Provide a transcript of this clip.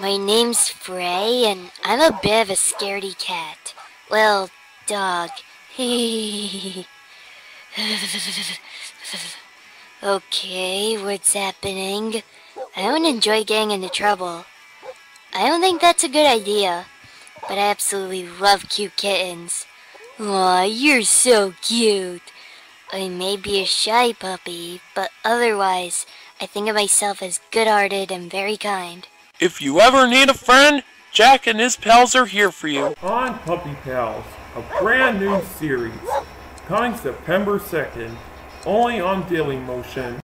My name's Fray, and I'm a bit of a scaredy cat. Well, dog. Okay, what's happening? I don't enjoy getting into trouble. I don't think that's a good idea, but I absolutely love cute kittens. Aw, you're so cute. I may be a shy puppy, but otherwise, I think of myself as good-hearted and very kind. If you ever need a friend, Jack and his pals are here for you. On Puppy Pals, a brand new series, coming September 2nd, only on Dailymotion.